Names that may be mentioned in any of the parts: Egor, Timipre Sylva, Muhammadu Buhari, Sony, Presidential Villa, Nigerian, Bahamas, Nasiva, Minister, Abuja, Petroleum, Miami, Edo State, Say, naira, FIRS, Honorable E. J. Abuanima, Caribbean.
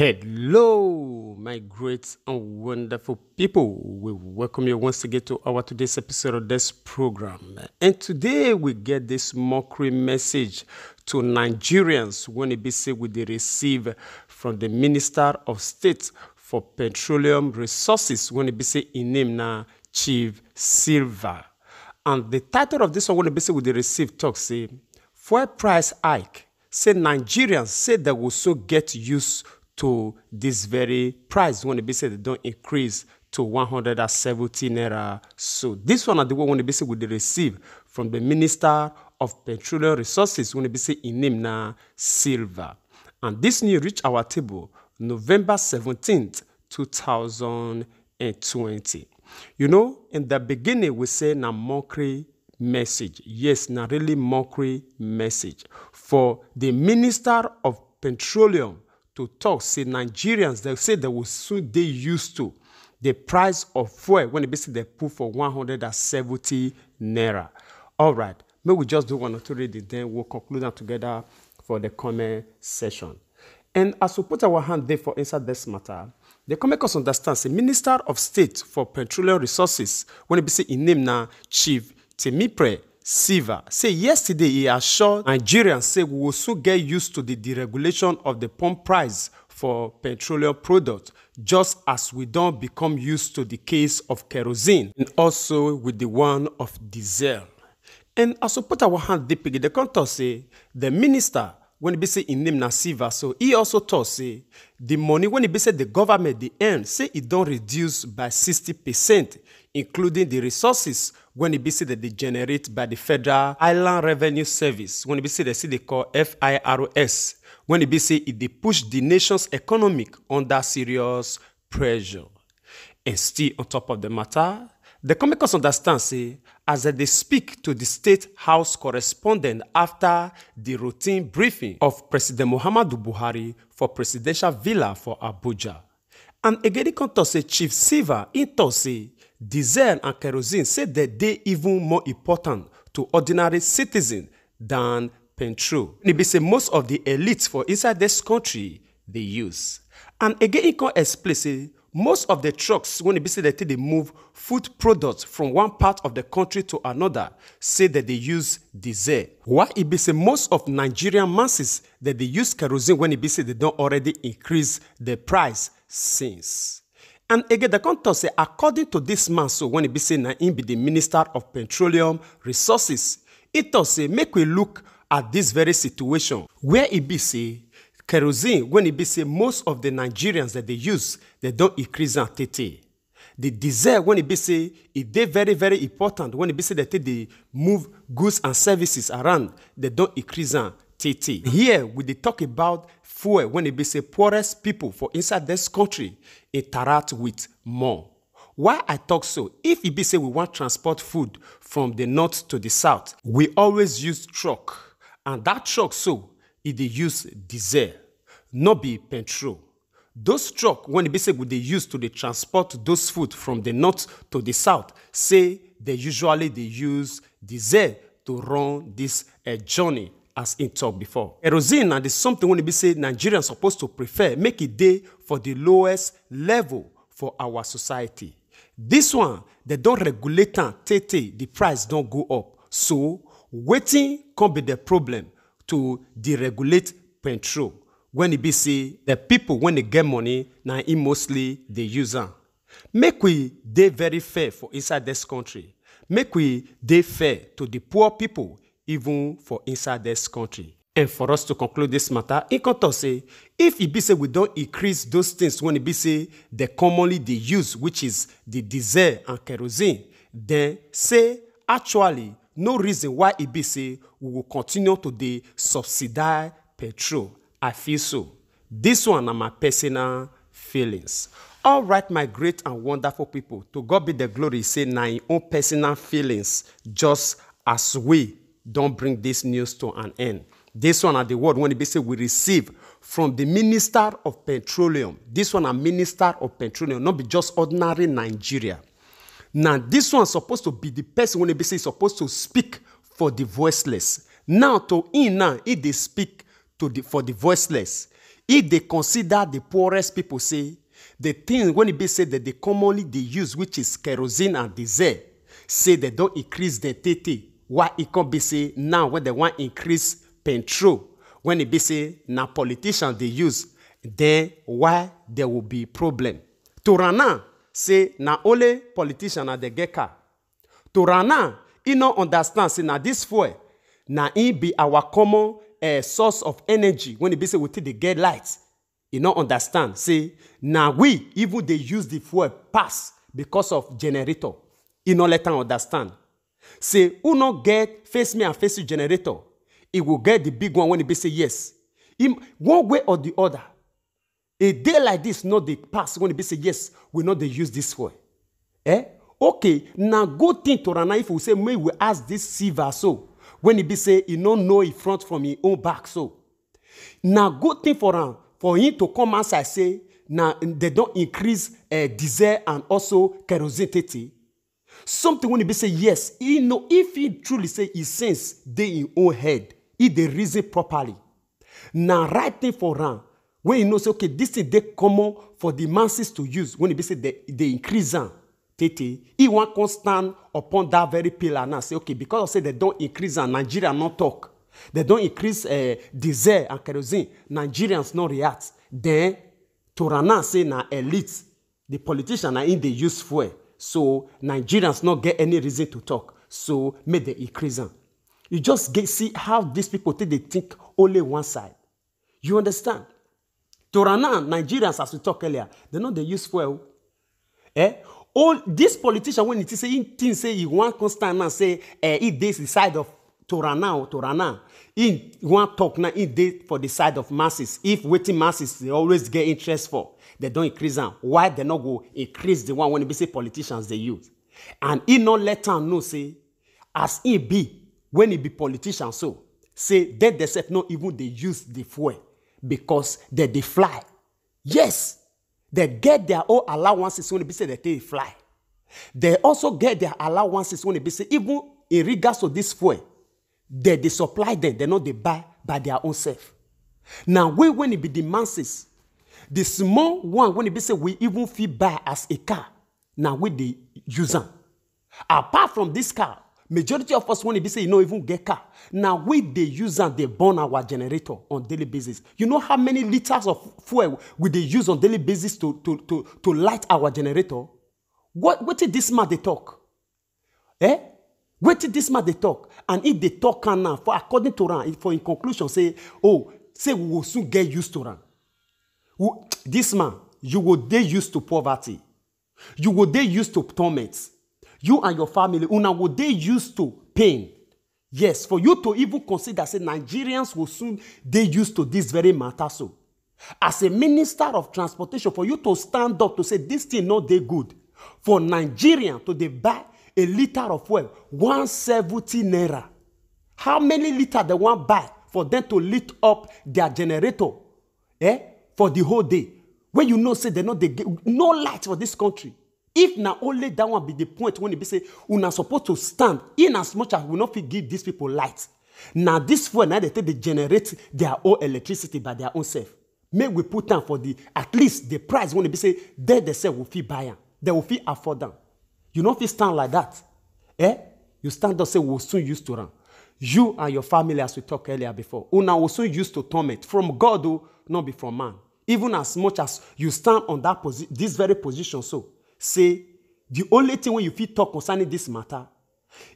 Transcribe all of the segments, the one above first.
Hello, my great and wonderful people. We welcome you once again to our today's episode of this program. And today we get this mockery message to Nigerians when it be said we receive from the Minister of State for Petroleum Resources when it be said in name na Chief Sylva. And the title of this one when it be said we receive talk say fuel price hike. Say Nigerians say they will so get used to this very price when they say they don't increase to 170 naira. So this one are the one when they say will they receive from the Minister of Petroleum Resources when they say in name na Sylva. And this news reached our table November 17th, 2020. You know, in the beginning we say na mockery message. Yes, na really mockery message for the Minister of Petroleum to talk. Say Nigerians, they say they will soon they used to the price of fuel when they basically they put for 170 naira. All right, maybe we just do one or two readings, then we'll conclude that together for the comment session. And as we put our hand there for inside this matter, the Comecos understands the Minister of State for Petroleum Resources when they basically in name na Chief Timipre Sylva say yesterday he assured Nigerians say we will soon get used to the deregulation of the pump price for petroleum products, just as we don't become used to the case of kerosene and also with the one of diesel. And as we put our hand deep in the contour, say the minister when he say in name Nasiva, so he also told say the money when he said the government the end say it don't reduce by 60%, including the resources when it be said that they generate by the Federal Island Revenue Service, when it be said they see they call FIRS, when it be said it they push the nation's economic under serious pressure. And still on top of the matter, the Comecos understand say as they speak to the State House correspondent after the routine briefing of President Muhammadu Buhari for Presidential Villa for Abuja. And again, he can say Chief Sylva in Tosi, diesel and kerosene say that they even more important to ordinary citizens than petrol. And they say most of the elites for inside this country, they use. And again, it can explain say, most of the trucks, when they say that they move food products from one part of the country to another, say that they use diesel. Why it say most of Nigerian masses that they use kerosene when it say they don't already increase the price since. And again, the contour say, according to this man, so when he be saying he be the Minister of Petroleum Resources, it also make we look at this very situation where he be say kerosene when he be say most of the Nigerians that they use they don't increase in TT. The diesel when he be say it they very very important when he be say that they move goods and services around they don't increase in TT. Here we they talk about fuel when it be say poorest people for inside this country interact with more. Why I talk so? If it be say we want transport food from the north to the south, we always use truck, and that truck so it they use diesel, not be petrol. Those truck when it be say we they use to the transport those food from the north to the south, say they usually they use diesel to run this journey. As in talk before, kerosene and is something when we say Nigerians supposed to prefer make it day for the lowest level for our society. This one they don't regulate and tete the price don't go up. So waiting can be the problem to deregulate petrol. When it be say the people when they get money now it mostly they use them. Make we they very fair for inside this country. Make we they fair to the poor people. Even for inside this country. And for us to conclude this matter, in contour say, if it be say we don't increase those things when it be say the commonly they use, which is the diesel and kerosene, then say actually no reason why it be say we will continue to the subsidize petrol. I feel so. This one are my personal feelings. All right, my great and wonderful people, to God be the glory, say na your own personal feelings, just as we don't bring this news to an end. This one at the word when it say we receive from the Minister of Petroleum. This one a Minister of Petroleum, not be just ordinary Nigeria. Now this one supposed to be the person when it say supposed to speak for the voiceless. Now to in now if they speak to the for the voiceless, If they consider the poorest people, say, the thing when it be said that they commonly they use, which is kerosene and diesel, say they don't increase the TT. Why it can be say now when they want increase petrol, when it be say now politicians they use, then why there will be problem? Torana say now only politician at the get car. Torana he no understand say now this fuel now he be our common source of energy when it be say we take the get lights. He no understand say now we even they use the fuel pass because of generator. He no let them understand. Say who no get face me and face you generator. He will get the big one when he be say yes. One way or the other. A day like this, not the pass when they say yes, we know they use this way. Eh? Okay, now good thing to Rana if we say may we ask this Silva so when he be say he don't know in front from his own back so. Now good thing for him to come outside say now they don't increase diesel and also kerosene. Something when he be say yes, he know if he truly say he sense they in own head, he they reason properly. Now right thing for Rana. When you know, say, okay, this is the common for the masses to use. When they say they increase, he won't stand upon that very pillar now. Say, okay, because I say they don't increase, and Nigerians not talk. They don't increase diesel and kerosene. Nigerians not react. Then, Torana say, na elites, the politicians are in the use fuel. So, Nigerians not get any reason to talk. So, make the increase. You just get, see how these people they think only one side. You understand? Torana, Nigerians, as we talked earlier, they know they use fuel. Eh? All these politicians, when it is saying things, say you want constant and say it is the side of Torana or Torana. In one talk now, it is for the side of masses. If waiting masses, they always get interest for. They don't increase them. Why they not go increase the one when they say politicians they use? And he not let them know say as he be when he be politician so say that they said not even they use the fuel. Because they fly. Yes, they get their own allowances when they say they fly. They also get their allowances when they say, even in regards to this fuel, they supply them, they know they buy by their own self. Now, we, when it be the masses, the small one, when it say we even feel buy as a car, now we the use them. Apart from this car, majority of us, when it be say, you know, even get car. Now, we, the user, they burn our generator on daily basis. You know how many liters of fuel we they use on daily basis to light our generator? What did this man they talk? Eh? What did this man they talk? And if they talk now, for according to Ran, for in conclusion, say, oh, say we will soon get used to Ran. This man, you will get used to poverty. You will get used to torment. You and your family, una will they used to pain? Yes, for you to even consider, say, Nigerians will soon they used to this very matter. So, as a minister of transportation, for you to stand up to say, this thing not they good. For Nigerian to they buy a liter of fuel, 170 naira. How many liters they want buy for them to lit up their generator? Eh? For the whole day. When you know, say, they know they get no light for this country. If now only that one be the point when it be say we are supposed to stand in as much as we not give these people light. Now this fuel now they generate their own electricity by their own self. May we put them for the at least the price when it be say they themselves will feel buy them. They will feel afford them. You not feel stand like that. Eh? You stand up say we will soon used to run. You and your family as we talked earlier before. Una will soon used to torment from God though, not be from man. Even as much as you stand on that this very position so. Say, the only thing when you feel talk concerning this matter,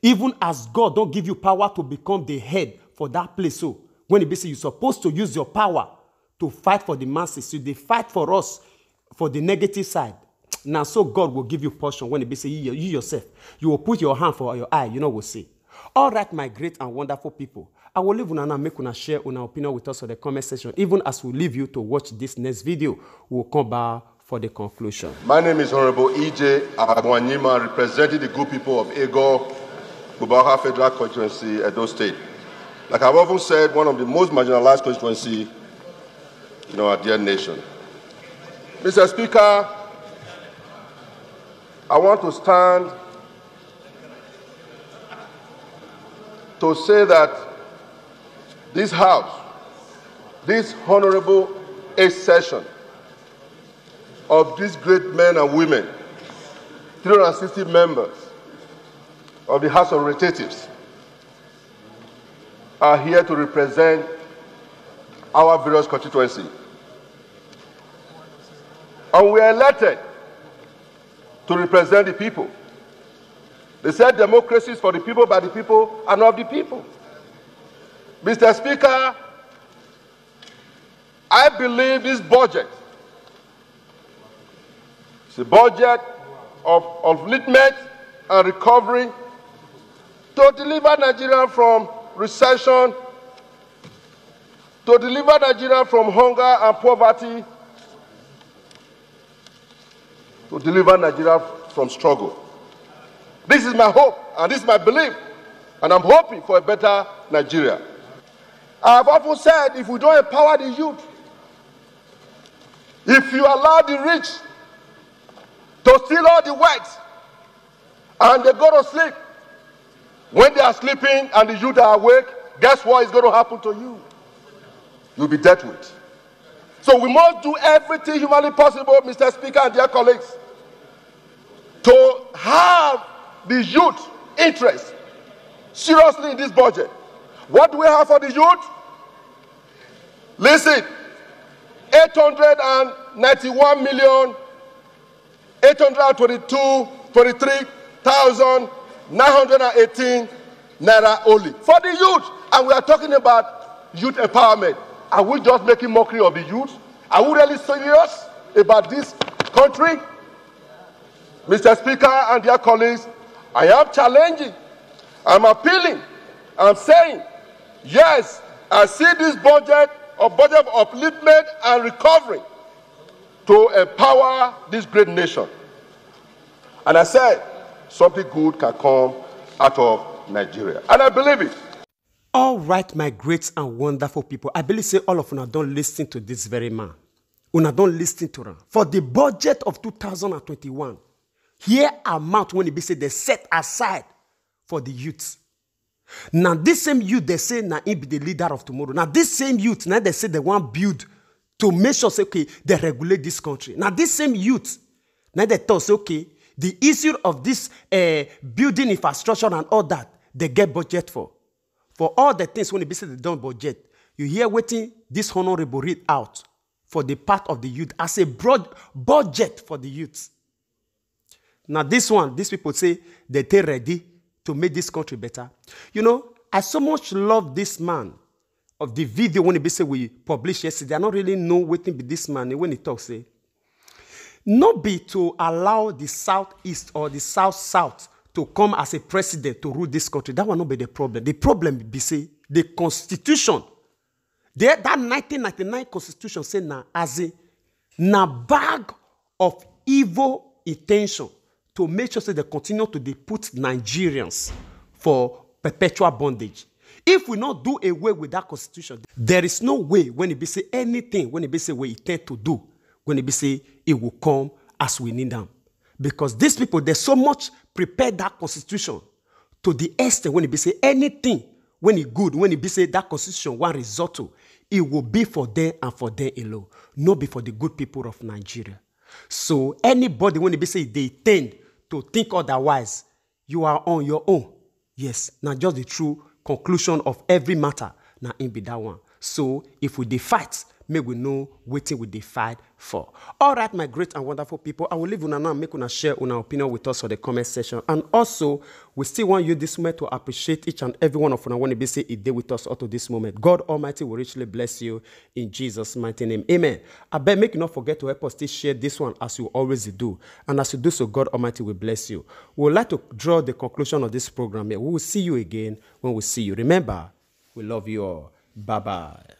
even as God don't give you power to become the head for that place, so when it be say you're supposed to use your power to fight for the masses, so they fight for us for the negative side. Now, so God will give you portion when it be say you yourself, you will put your hand for your eye, you know what we'll say. All right, my great and wonderful people, I will leave Unana make una share una opinion with us on the comment section. Even as we leave you to watch this next video, we'll come back for the conclusion. My name is Honorable E. J. Abuanima, representing the good people of Egor, Bubaha Federal Constituency, Edo State. Like I've often said, one of the most marginalized constituency in our dear nation. Mr. Speaker, I want to stand to say that this House, this Honorable eighth session of these great men and women, 360 members of the House of Representatives, are here to represent our various constituencies. And we are elected to represent the people. They said democracy is for the people, by the people, and of the people. Mr. Speaker, I believe this budget is a budget of litmus and recovery to deliver Nigeria from recession, to deliver Nigeria from hunger and poverty, to deliver Nigeria from struggle. This is my hope and this is my belief, and I'm hoping for a better Nigeria. I've often said, if we don't empower the youth, if you allow the rich to steal all the wealth and they go to sleep, when they are sleeping and the youth are awake, guess what is going to happen to you? You'll be dealt with. So we must do everything humanly possible, Mr. Speaker and dear colleagues, to have the youth interest seriously in this budget. What do we have for the youth? Listen, 891 million 822,918 naira only for the youth, and we are talking about youth empowerment. Are we just making mockery of the youth? Are we really serious about this country? Mr. Speaker and dear colleagues, I am challenging, I'm appealing, I'm saying, yes, I see this budget, a budget of upliftment and recovery to empower this great nation. And I said, something good can come out of Nigeria. And I believe it. All right, my great and wonderful people, I believe say all of you don't listen to this very man. Una don't listen to her. For the budget of 2021, here amount when it be said they set aside for the youth. Now this same youth they say now he be the leader of tomorrow. Now this same youth now they say they want build to make sure say okay they regulate this country. Now this same youth now they tell say okay the issue of this building infrastructure and all that they get budget for. For all the things when it be said they don't budget, you hear waiting this honorable read out for the part of the youth as a broad budget for the youth. Now this one, these people say that they're ready to make this country better. You know, I so much love this man of the video when he basically we published yesterday. I don't really know what thing be this man when he talks. Say, not be to allow the southeast or the south-south to come as a president to rule this country. That will not be the problem. The problem be say the constitution. That 1999 constitution say na as a na bag of evil intention to make sure that they continue to put Nigerians for perpetual bondage. If we not do away with that constitution, there is no way when it be say anything, when it be say what it tend to do, when it be say it will come as we need them. Because these people, they so much prepared that constitution to the extent when it be say anything, when it good, when it be say that constitution one result to, it will be for them and for them alone, not be for the good people of Nigeria. So anybody when they say they tend to think otherwise, you are on your own. Yes, now just the true conclusion of every matter. Now in be that one. So if we dey fight, may we know wetin we dey fight for. All right, my great and wonderful people, I will leave una now. Make una share una opinion with us for the comment section. And also, we still want you this moment to appreciate each and every one of una when they say it dey with us up to this moment. God Almighty will richly bless you in Jesus' mighty name. Amen. I beg make you not forget to help us to share this one as you always do. And as you do so, God Almighty will bless you. We would like to draw the conclusion of this program here. We will see you again when we see you. Remember, we love you all. Bye-bye.